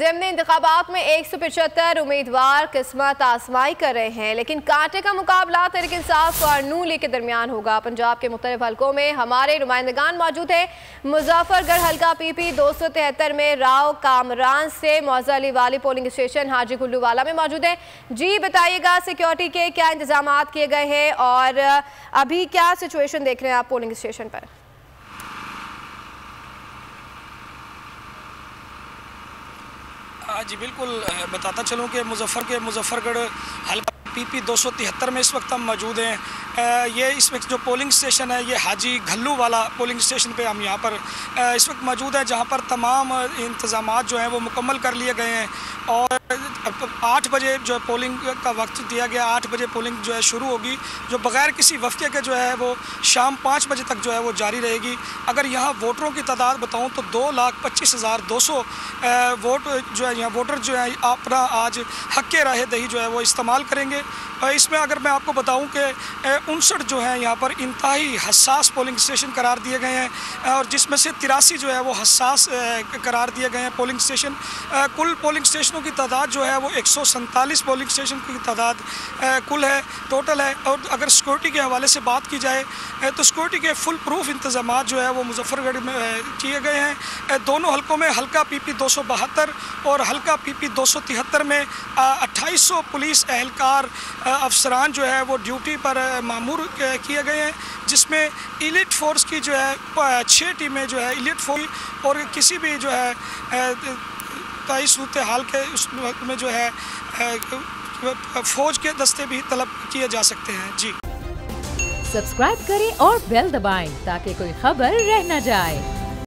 जमनी इंतखाबात में 175 उम्मीदवार किस्मत आजमाई कर रहे हैं, लेकिन कांटे का मुकाबला तहरीक इंसाफ और नून लीग के दरमियान होगा। पंजाब के मुख्तलिफ हलकों में हमारे नुमाइंदगान मौजूद हैं। मुजफ्फरगढ़ हल्का PP 273 में राव कामरान से मौजा अलीवाली पोलिंग स्टेशन हाजी कुल्लू वाला में मौजूद है। जी बताइएगा, सिक्योरिटी के क्या इंतजाम किए गए हैं और अभी क्या सिचुएशन देख रहे हैं आप पोलिंग स्टेशन पर? जी बिल्कुल, बताता चलूँ कि मुजफ्फरगढ़ हल्का PP 273 में इस वक्त हम मौजूद हैं। ये इस वक्त जो पोलिंग स्टेशन है ये हाजी कुल्लू वाला पोलिंग स्टेशन पे हम यहाँ पर इस वक्त मौजूद है, जहाँ पर तमाम इंतजाम जो हैं वो मुकम्मल कर लिए गए हैं और 8 बजे जो है पोलिंग का वक्त दिया गया, 8 बजे पोलिंग जो है शुरू होगी, जो बग़ैर किसी वफ़े के जो है वो शाम 5 बजे तक जो है वो जारी रहेगी। अगर यहाँ वोटरों की तादाद बताऊँ तो 2,25,200 वोट जो है यहाँ वोटर जो है अपना आज हक़ राय-ए-दही जो है वो इस्तेमाल करेंगे। और इसमें अगर मैं आपको बताऊँ कि 59 जो है यहाँ पर इंतहाई हसास पोलिंग स्टेशन करार दिए गए हैं और जिसमें से 83 जो है वो हसास करार दिए गए हैं पोलिंग स्टेशन। कुल पोलिंग स्टेशनों की तादाद जो है वो 147 पोलिंग स्टेशन की तादाद कुल है, टोटल है। और अगर सिक्योरिटी के हवाले से बात की जाए तो सिक्योरिटी के फुल प्रूफ इंतजाम जो है वो मुजफ्फरगढ़ में किए गए हैं। दोनों हलकों में हल्का PP 272 और हल्का PP 273 में 2800 पुलिस एहलकार अफसरान जो है वो ड्यूटी पर मामूर किए गए हैं, जिसमें एलीट फोर्स की जो है 6 टीमें जो है एलीट फोर्स और किसी भी जो है सूरत हाल के उसमें जो है फौज के दस्ते भी तलब किए जा सकते हैं। जी सब्सक्राइब करें और बेल दबाएं ताकि कोई खबर रह न जाए।